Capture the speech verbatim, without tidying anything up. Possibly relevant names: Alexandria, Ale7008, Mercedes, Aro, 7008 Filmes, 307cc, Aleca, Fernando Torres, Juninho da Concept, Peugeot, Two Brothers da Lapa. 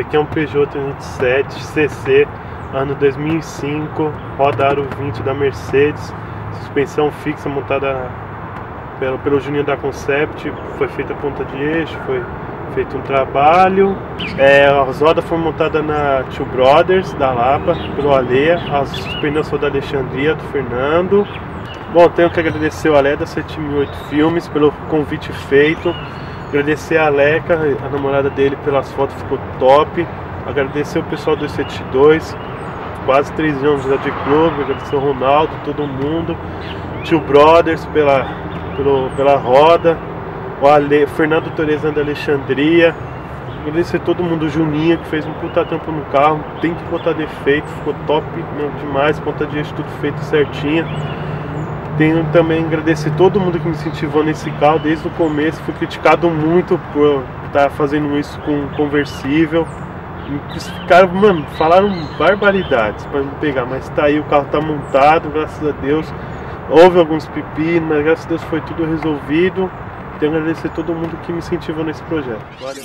Esse aqui é um Peugeot trezentos e sete C C, ano dois mil e cinco, roda aro vinte da Mercedes, suspensão fixa montada pelo, pelo Juninho da Concept, foi feita ponta de eixo, foi feito um trabalho. É, as rodas foram montadas na Two Brothers da Lapa, pelo Aleca, as pneus foram da Alexandria, do Fernando. Bom, tenho que agradecer o Aleca da sete mil e oito Filmes pelo convite feito, agradecer a Aleca, a namorada dele, pelas fotos, ficou top, agradecer o pessoal do setenta e dois, quase três anos já de clube, agradecer o Ronaldo, todo mundo, Two Brothers pela, pelo, pela roda, o Ale, Fernando Torres da Alexandria, agradecer todo mundo, o Juninho que fez um puta trampo no carro, tem que botar defeito, ficou top, né, demais, ponta de eixo tudo feito certinho. Tenho também agradecer todo mundo que me incentivou nesse carro desde o começo, fui criticado muito por estar fazendo isso com conversível, ficaram, mano, falaram barbaridades para me pegar, mas tá aí, o carro tá montado, graças a Deus, houve alguns pepinos, mas graças a Deus foi tudo resolvido. Tenho que agradecer todo mundo que me incentivou nesse projeto. Valeu.